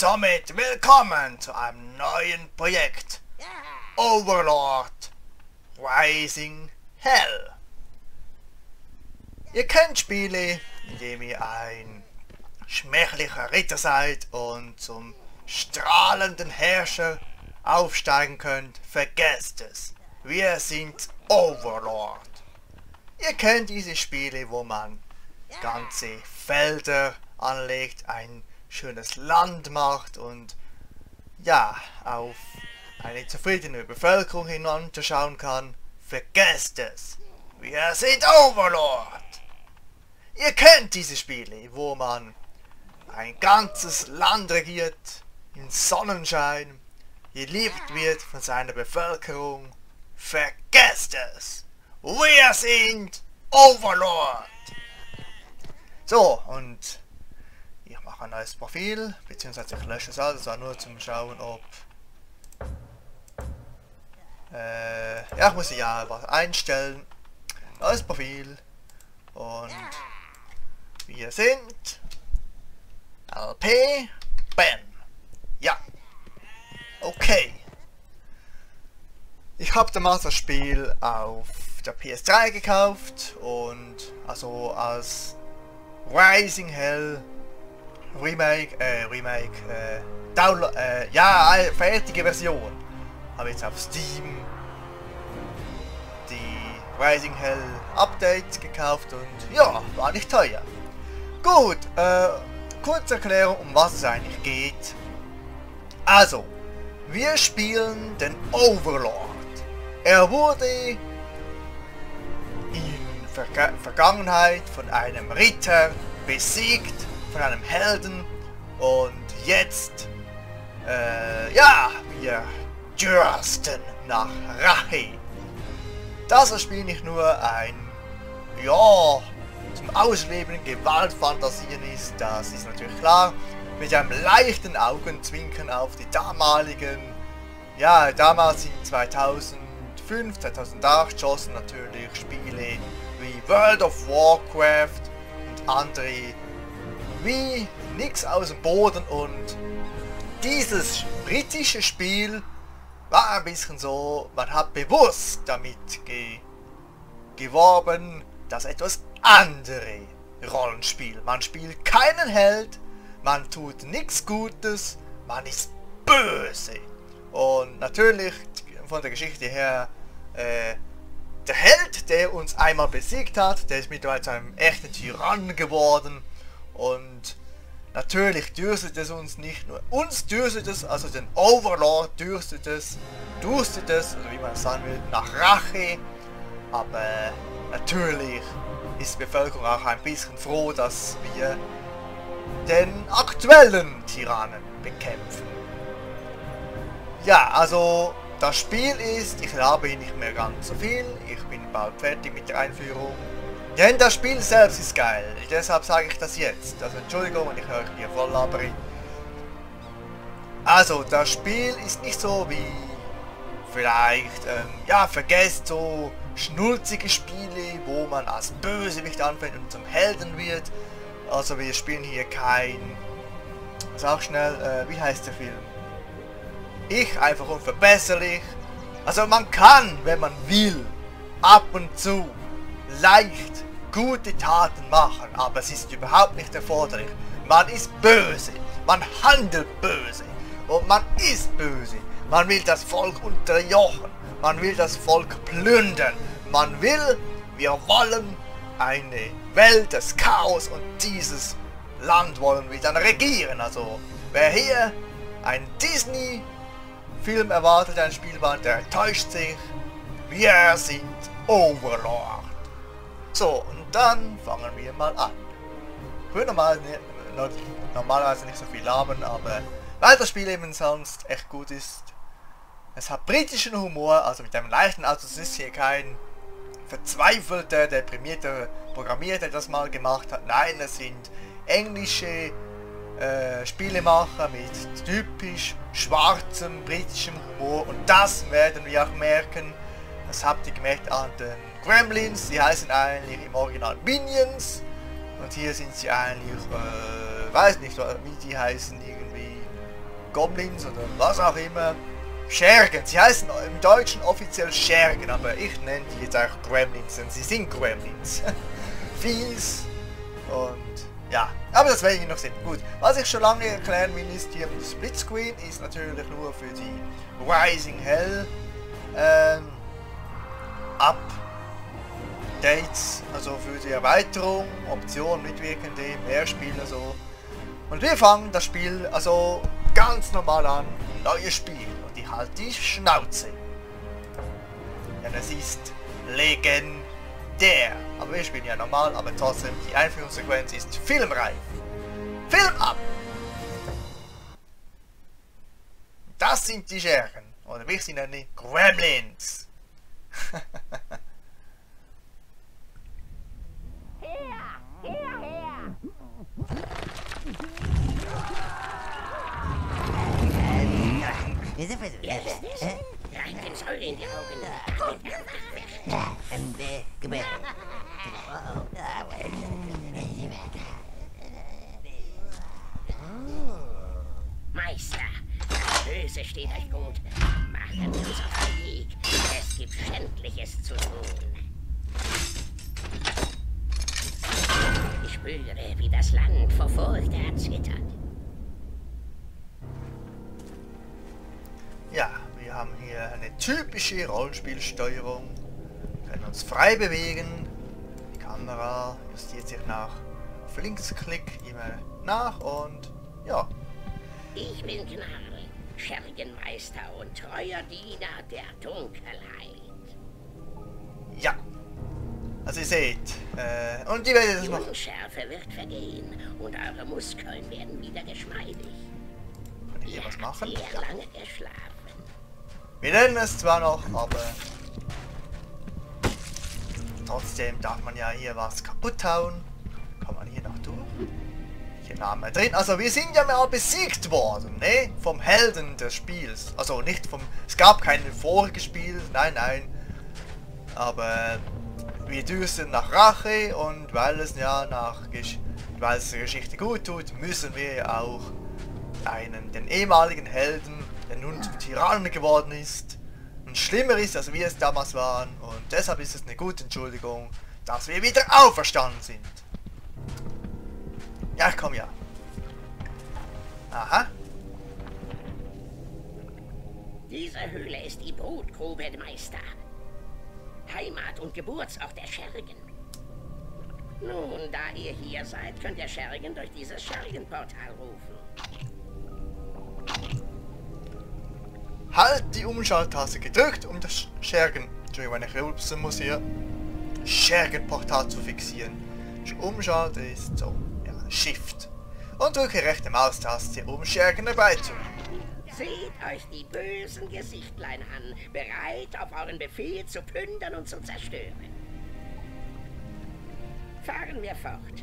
Damit willkommen zu einem neuen Projekt, Overlord Raising Hell. Ihr könnt Spiele, indem ihr ein schmächlicher Ritter seid und zum strahlenden Herrscher aufsteigen könnt, vergesst es. Wir sind Overlord. Ihr kennt diese Spiele, wo man ganze Felder anlegt, ein schönes Land macht und ja, auf eine zufriedene Bevölkerung hinunterschauen kann. Vergesst es! Wir sind Overlord! Ihr kennt diese Spiele, wo man ein ganzes Land regiert, im Sonnenschein, geliebt wird von seiner Bevölkerung. Vergesst es! Wir sind Overlord! So, und ich mache ein neues Profil, beziehungsweise ich lösche es alles, also nur zum Schauen, ob ja, ich muss ja was einstellen. Neues Profil. Und wir sind lpben. Ja. Okay. Ich habe damals das Spiel auf der PS3 gekauft und also als Raising Hell fertige Version habe jetzt auf Steam die Raising Hell Update gekauft und ja, war nicht teuer. Gut, kurze Erklärung, um was es eigentlich geht. Also, wir spielen den Overlord. Er wurde in Vergangenheit von einem Ritter besiegt, von einem Helden, und jetzt ja, wir dürsten nach Rache. Das Spiel nicht nur ein ja zum Ausleben Gewaltfantasien ist, das ist natürlich klar, mit einem leichten Augenzwinkern auf die damaligen, ja, damals in 2005, 2008 schossen natürlich Spiele wie World of Warcraft und andere wie nichts aus dem Boden, und dieses britische Spiel war ein bisschen so, man hat bewusst damit geworben, dass etwas andere Rollenspiel. Man spielt keinen Held, man tut nichts Gutes, man ist böse. Und natürlich von der Geschichte her, der Held, der uns einmal besiegt hat, der ist mittlerweile zu einem echten Tyrannen geworden. Und natürlich dürstet es uns nicht nur, uns dürstet es, also den Overlord dürstet es, oder wie man sagen will, nach Rache. Aber natürlich ist die Bevölkerung auch ein bisschen froh, dass wir den aktuellen Tyrannen bekämpfen. Ja, also das Spiel ist, ich habe hier nicht mehr ganz so viel, ich bin bald fertig mit der Einführung. Denn das Spiel selbst ist geil, deshalb sage ich das jetzt. Also Entschuldigung, wenn ich euch hier voll labere. Also, das Spiel ist nicht so wie vielleicht, ja, vergesst so schnulzige Spiele, wo man als Bösewicht anfängt und zum Helden wird. Also wir spielen hier kein, sag schnell, wie heißt der Film? Ich, einfach unverbesserlich. Also man kann, wenn man will, ab und zu leicht gute Taten machen, aber es ist überhaupt nicht erforderlich. Man ist böse, man handelt böse und man ist böse. Man will das Volk unterjochen, man will das Volk plündern, man will, wir wollen eine Welt des Chaos, und dieses Land wollen wir dann regieren. Also wer hier einen Disney-Film erwartet, ein Spielband, der täuscht sich. Wir sind Overlord. So, und dann fangen wir mal an. Ich würde normalerweise nicht so viel labern, aber weil das Spiel eben sonst echt gut ist. Es hat britischen Humor, also mit einem leichten Autos ist hier kein verzweifelter, deprimierter Programmierer, der das mal gemacht hat. Nein, es sind englische Spielemacher mit typisch schwarzem britischem Humor, und das werden wir auch merken. Das habt ihr gemerkt an den Gremlins, die heißen eigentlich im Original Minions, und hier sind sie eigentlich, weiß nicht wie die heißen, irgendwie Goblins oder was auch immer. Schergen, sie heißen im Deutschen offiziell Schergen, aber ich nenne die jetzt auch Gremlins, denn sie sind Gremlins. Fies und ja, aber das werde ich noch sehen. Gut, was ich schon lange erklären will, ist hier mit Split Screen, ist natürlich nur für die Rising Hell Updates, also für die Erweiterung, Optionen, Mitwirkende, mehr Spieler so. Und wir fangen das Spiel also ganz normal an, neues Spiel. Halt die Schnauze. Denn es ist legendär. Aber wir spielen ja normal, aber trotzdem, die Einführungssequenz ist filmreif. Film ab! Das sind die Schergen. Oder wir sind eine Gremlins. Rein den Schall in die Augen. Meister, das Böse steht euch gut. Machen uns auf den Weg. Es gibt Schändliches zu tun. Ich spüre, wie das Land vor Furcht erzittert. Ja, wir haben hier eine typische Rollenspielsteuerung, können uns frei bewegen, die Kamera justiert sich nach auf Linksklick immer nach und ja. Ich bin Gnarr, Schergenmeister und treuer Diener der Dunkelheit. Ja, also ihr seht, und die werden das machen. Die Unschärfe wird vergehen und eure Muskeln werden wieder geschmeidig. Kann ich hier was machen? Ja. Wir nennen es zwar noch, aber trotzdem darf man ja hier was kaputt hauen. Kann man hier noch durch? Hier Name drin. Also wir sind ja mal besiegt worden, ne? Vom Helden des Spiels. Also nicht vom... Es gab keinen voriges Spiel, nein, nein. Aber wir dürsten nach Rache, und weil es ja nach... weil es der Geschichte gut tut, müssen wir auch den ehemaligen Helden, der nun zum Tyrannen geworden ist und schlimmer ist, als wir es damals waren, und deshalb ist es eine gute Entschuldigung, dass wir wieder auferstanden sind. Ja, komm ja. Aha. Diese Höhle ist die Brutgrube, Meister. Heimat und Geburtsort der Schergen. Nun, da ihr hier seid, könnt ihr Schergen durch dieses Schergenportal rufen. Halt die Umschalttaste gedrückt, um das Schergen... Entschuldigung, wenn ich rülpsen muss hier. Schergenportal zu fixieren. Umschalte ist so. Ja, Shift. Und drücke rechte Maustaste, um Schergen herbeizuführen. Seht euch die bösen Gesichtlein an, bereit auf euren Befehl zu plündern und zu zerstören. Fahren wir fort.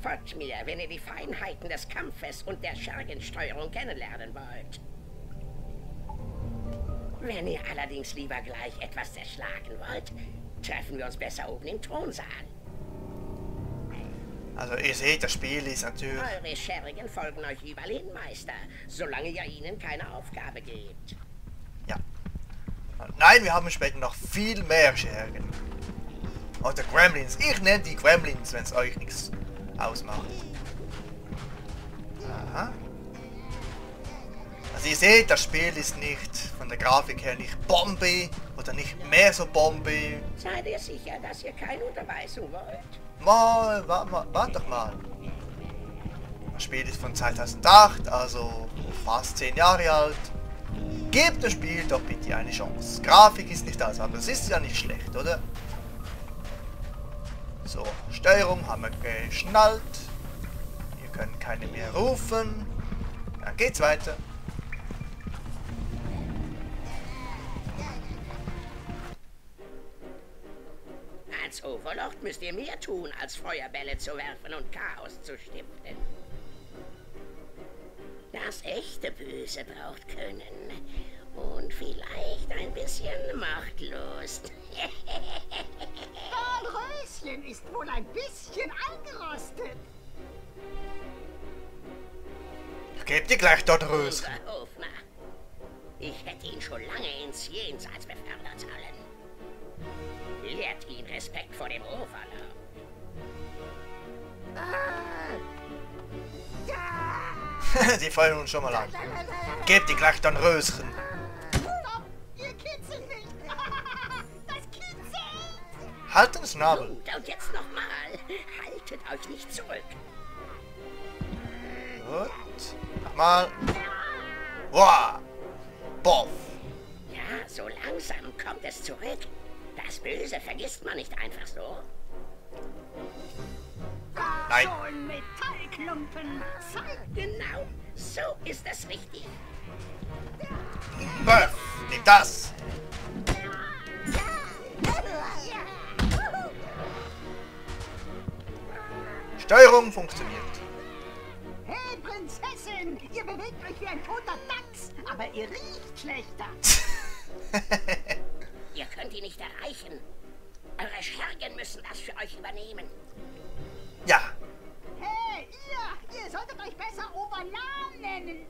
Folgt mir, wenn ihr die Feinheiten des Kampfes und der Schergensteuerung kennenlernen wollt. Wenn ihr allerdings lieber gleich etwas zerschlagen wollt, treffen wir uns besser oben im Thronsaal. Also ihr seht, das Spiel ist natürlich... Eure Schergen folgen euch überall hin, Meister, solange ihr ihnen keine Aufgabe gebt. Ja. Nein, wir haben später noch viel mehr Schergen. Oder Gremlins. Ich nenne die Gremlins, wenn es euch nichts ausmacht. Aha. Also ihr seht, das Spiel ist nicht, von der Grafik her, nicht Bombe oder nicht mehr so Bombe. Seid ihr sicher, dass ihr keine Unterweisung wollt? Mal, warte doch mal. Das Spiel ist von 2008, also fast 10 Jahre alt. Gebt dem Spiel doch bitte eine Chance. Grafik ist nicht alles, aber es ist ja nicht schlecht, oder? So, Steuerung haben wir geschnallt. Wir können keine mehr rufen. Dann geht's weiter. Als Overlord müsst ihr mehr tun, als Feuerbälle zu werfen und Chaos zu stiften. Das echte Böse braucht Können und vielleicht ein bisschen Machtlust. Karl Röschen ist wohl ein bisschen angerostet. Gebt ihr gleich dort Röschen. Unser Hofner. Ich hätte ihn schon lange ins Jenseits befördert sollen. Lehrt ihn Respekt vor dem Overlord. Die fallen uns schon mal an. Gebt ihr gleich dann Röschen. Stopp, ihr kitzelt nicht. Das kitzelt. Haltet den Schnabel. Gut, und jetzt nochmal. Haltet euch nicht zurück. Gut. Nochmal. Wow. Boff. Ja, so langsam kommt es zurück. Das Böse vergisst man nicht einfach so. Nein. So ein Metallklumpen. Genau, so ist das richtig. Böff, nimm das. Steuerung funktioniert. Hey Prinzessin, ihr bewegt euch wie ein toter Dachs, aber ihr riecht schlechter. Ihr könnt ihn nicht erreichen. Eure Schergen müssen das für euch übernehmen. Ja. Hey, ihr solltet euch besser Overlord nennen.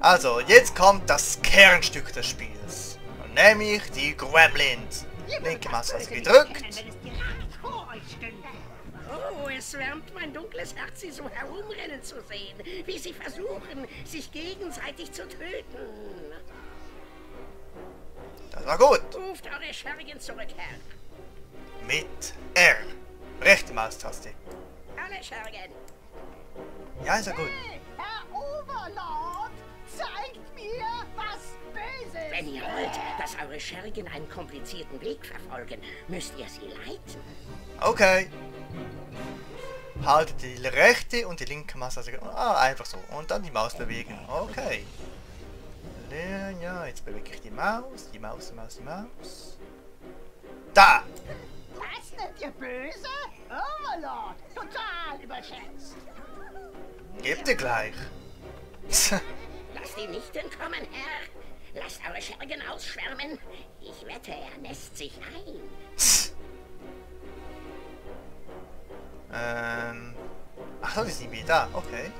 Also, jetzt kommt das Kernstück des Spiels. Nämlich die Gremlins. Linke Maustaste gedrückt. Oh, es wärmt mein dunkles Herz, sie so herumrennen zu sehen, wie sie versuchen, sich gegenseitig zu töten. Das war gut. Ruft eure Schergen zurück, Herr. Mit R. Rechte Maustaste. Alle Schergen. Ja, ist ja gut. Hey, Herr Overlord, zeigt mir was Böses. Wenn ihr wollt, dass eure Schergen einen komplizierten Weg verfolgen, müsst ihr sie leiten. Okay. Haltet die rechte und die linke Maustaste. Ah, einfach so. Und dann die Maus bewegen. Okay. Ja, jetzt bewege ich die Maus. Die Maus, die Maus, die Maus. Da! Was nennt ihr böse? Overlord! Total überschätzt! Gebt ihr gleich! Lasst ihn nicht entkommen, Herr! Lasst eure Schergen ausschwärmen! Ich wette, er nässt sich ein! Ach so, die sind wieder da, okay.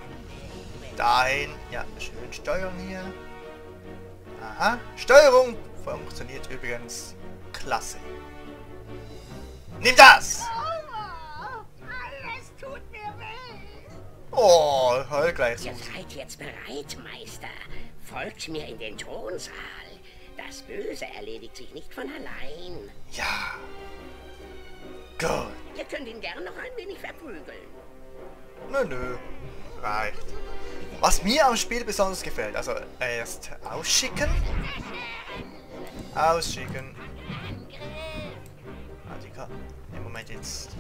Dahin, ja, schön steuern hier. Aha, Steuerung funktioniert übrigens klasse. Nimm das! Alles tut mir weh! Oh, heul gleich so. Ihr seid jetzt bereit, Meister. Folgt mir in den Thronsaal. Das Böse erledigt sich nicht von allein. Ja. Gut. Ihr könnt ihn gern noch ein wenig verprügeln. Nö. Reicht. Was mir am Spiel besonders gefällt, also erst ausschicken. Ausschicken. Im Moment jetzt.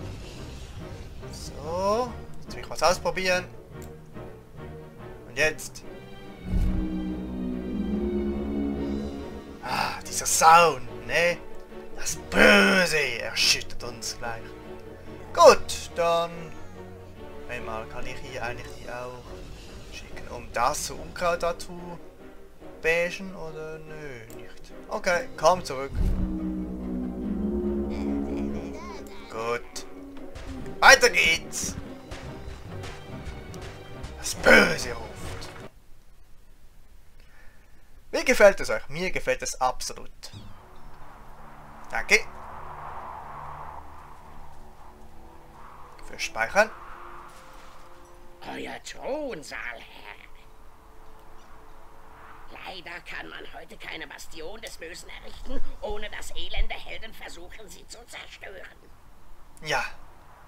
So. Jetzt will ich was ausprobieren. Und jetzt. Ah, dieser Sound, ne? Das Böse erschüttert uns gleich. Gut, dann. Einmal kann ich hier eigentlich die auch schicken, um das so Unkraut dazu bashen oder nö, nicht. Okay, komm zurück. Gut. Weiter geht's. Das Böse ruft. Wie gefällt es euch? Mir gefällt es absolut. Danke. Für Speichern. Euer Thronsaal, Herr. Leider kann man heute keine Bastion des Bösen errichten, ohne dass elende Helden versuchen, sie zu zerstören. Ja.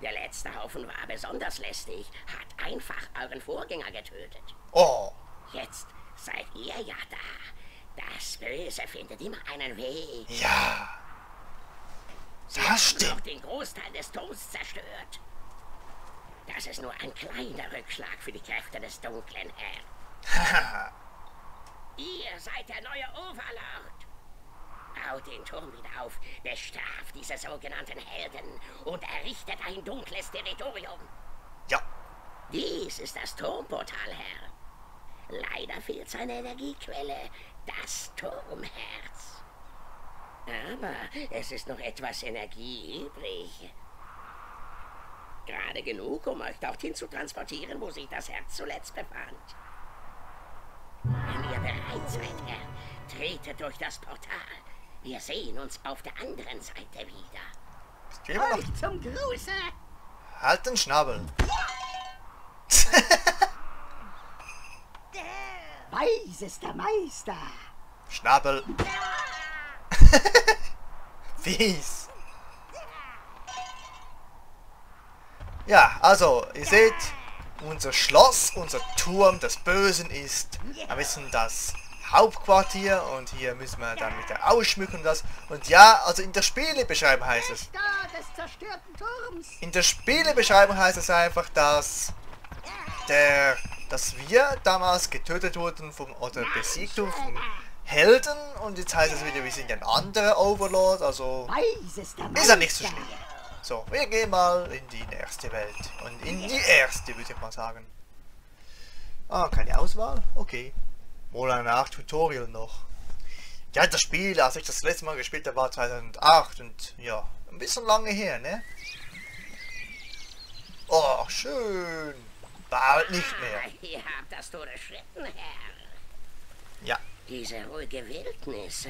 Der letzte Haufen war besonders lästig, hat einfach euren Vorgänger getötet. Oh. Jetzt seid ihr ja da. Das Böse findet immer einen Weg. Ja. Das stimmt. Sie haben auch den Großteil des Turms zerstört. Das ist nur ein kleiner Rückschlag für die Kräfte des Dunklen, Herr. Ihr seid der neue Overlord. Baut den Turm wieder auf, bestraft diese sogenannten Helden und errichtet ein dunkles Territorium. Ja. Dies ist das Turmportal, Herr. Leider fehlt seine Energiequelle, das Turmherz. Aber es ist noch etwas Energie übrig. Gerade genug, um euch dorthin zu transportieren, wo sich das Herz zuletzt befand. Wenn ihr bereit seid, Herr, tretet durch das Portal. Wir sehen uns auf der anderen Seite wieder. Halt zum Gruße! Halt den Schnabel! Weisester Meister! Schnabel! Fies! Ja, also, ihr seht, unser Schloss, unser Turm des Bösen ist ein bisschen das Hauptquartier und hier müssen wir dann mit der Ausschmückung das. Und ja, also in der Spielebeschreibung heißt es. In der Spielebeschreibung heißt es einfach, dass wir damals getötet wurden vom oder besiegt wurden vom Helden und jetzt heißt es wieder, wir sind ein anderer Overlord, also ist ja nicht so schlimm. So, wir gehen mal in die nächste Welt und in die erste würde ich mal sagen. Ah, keine Auswahl? Okay. Oder nach Tutorial noch. Ja, das Spiel, als ich das letzte Mal gespielt habe, war 2008 und ja, ein bisschen lange her, ne? Oh, schön. Bald nicht mehr. Ihr habt das Tor erschritten, Herr. Ja. Diese ruhige Wildnis,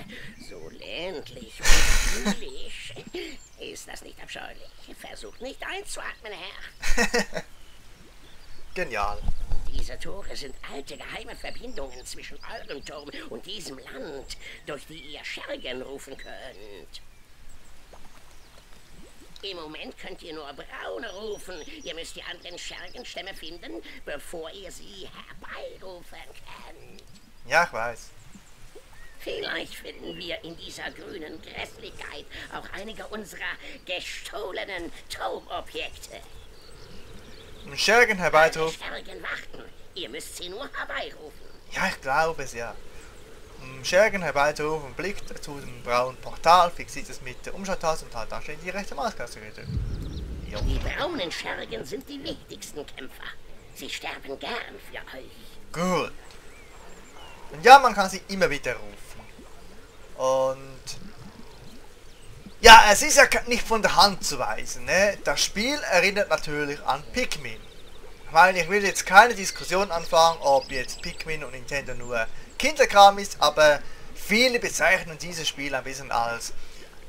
so ländlich und jüdisch. Ist das nicht abscheulich? Versucht nicht einzuatmen, Herr. Genial. Diese Tore sind alte geheime Verbindungen zwischen eurem Turm und diesem Land, durch die ihr Schergen rufen könnt. Im Moment könnt ihr nur Braune rufen. Ihr müsst die anderen Schergenstämme finden, bevor ihr sie herbeirufen könnt. Ja, ich weiß. Vielleicht finden wir in dieser grünen Grässlichkeit auch einige unserer gestohlenen Turmobjekte. Im Schergen herbeirufen. Schergen warten. Ihr müsst sie nur herbeirufen. Ja, ich glaube es, ja. Im Schergen herbeirufen, blickt zu dem braunen Portal, fixiert es mit der Umschalttaste und halt da steht die rechte Maustaste. Die braunen Schergen sind die wichtigsten Kämpfer. Sie sterben gern für euch. Gut. Und ja, man kann sie immer wieder rufen. Und... ja, es ist ja nicht von der Hand zu weisen, ne? Das Spiel erinnert natürlich an Pikmin. Ich meine, ich will jetzt keine Diskussion anfangen, ob jetzt Pikmin und Nintendo nur Kinderkram ist, aber viele bezeichnen dieses Spiel ein bisschen als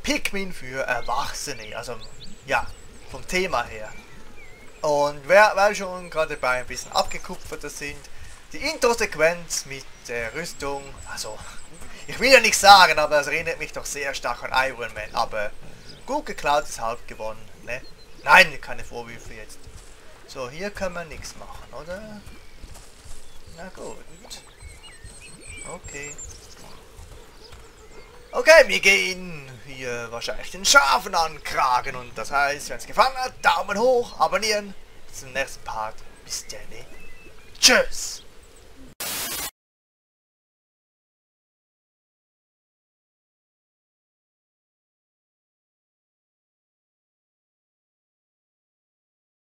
Pikmin für Erwachsene, also ja, vom Thema her. Und weil wir schon gerade bei ein bisschen abgekupfert sind, die Intro-Sequenz mit der Rüstung, also... ich will ja nicht sagen, aber es erinnert mich doch sehr stark an Iron Man, aber gut geklaut ist halb gewonnen, ne? Nein, keine Vorwürfe jetzt. So, hier kann man nichts machen, oder? Na gut. Okay. Okay, wir gehen hier wahrscheinlich den Schafen ankragen und das heißt, wenn es gefallen hat, Daumen hoch, abonnieren. Bis zum nächsten Part. Bis dann. Tschüss.